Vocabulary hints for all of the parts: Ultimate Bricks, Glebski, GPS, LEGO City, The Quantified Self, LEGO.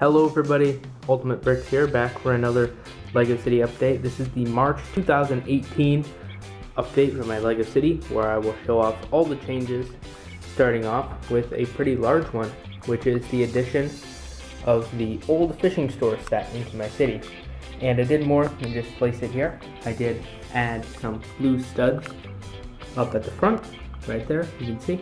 Hello everybody, Ultimate Bricks here, back for another LEGO City update. This is the March 2018 update for my LEGO City, where I will show off all the changes, starting off with a pretty large one, which is the addition of the old fishing store set into my city. And I did more than just place it here. I did add some blue studs up at the front, right there, you can see,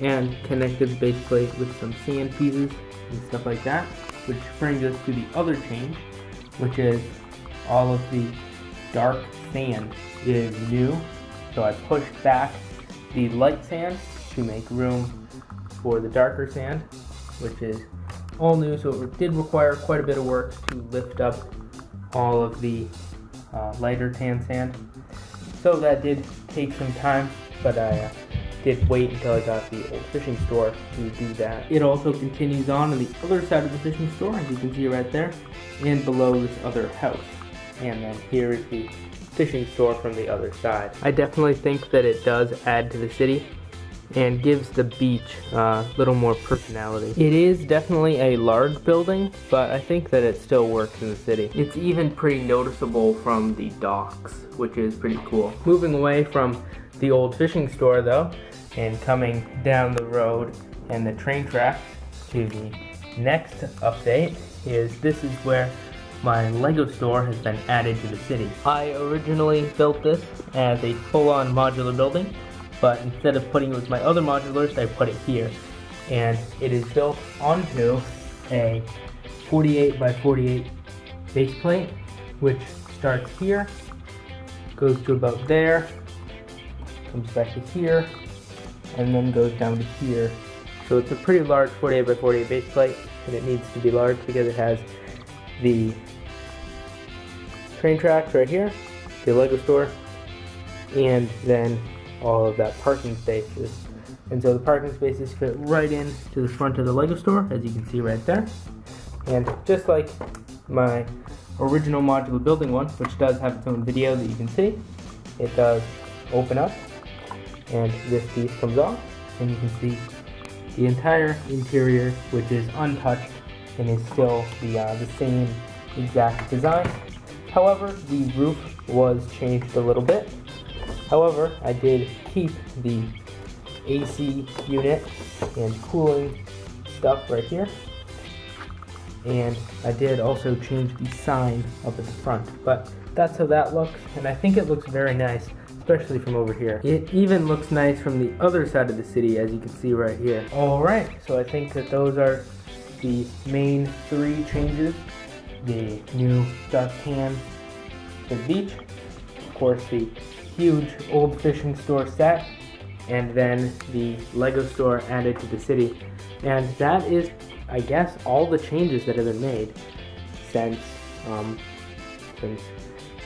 and connected basically with some sand pieces and stuff like that, which brings us to the other change, which is all of the dark sand is new. So I pushed back the light sand to make room for the darker sand, which is all new. So it did require quite a bit of work to lift up all of the lighter tan sand, so that did take some time, but I did wait until I got the old fishing store to do that. It also continues on the other side of the fishing store, as you can see right there, and below this other house. And then here is the fishing store from the other side. I definitely think that it does add to the city and gives the beach a little more personality. It is definitely a large building, but I think that it still works in the city. It's even pretty noticeable from the docks, which is pretty cool. Moving away from the old fishing store though, and coming down the road and the train tracks to the next update, this is where my LEGO store has been added to the city. I originally built this as a full-on modular building, but instead of putting it with my other modulars, I put it here. And it is built onto a 48 by 48 base plate, which starts here, goes to about there, comes back to here, and then goes down to here. So it's a pretty large 48 by 48 base plate, and it needs to be large because it has the train tracks right here, the LEGO store, and then all of that parking spaces. And so the parking spaces fit right in to the front of the LEGO store, as you can see right there. And just like my original modular building one, which does have its own video that you can see, it does open up, and this piece comes off, and you can see the entire interior, which is untouched and is still the same exact design. However, the roof was changed a little bit. However, I did keep the AC unit and cooling stuff right here, and I did also change the sign up at the front. But that's how that looks, and I think it looks very nice, especially from over here. It even looks nice from the other side of the city, as you can see right here. Alright, so I think that those are the main three changes. The new dark tan to the beach, of course the huge old fishing store set, and then the LEGO store added to the city. And that is, I guess, all the changes that have been made since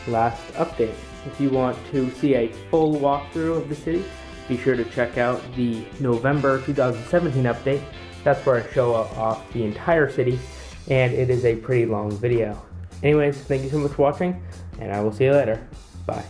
last update. If you want to see a full walkthrough of the city, be sure to check out the November 2017 update. That's where I show off the entire city, and it is a pretty long video. Anyways, thank you so much for watching, and I will see you later. Bye.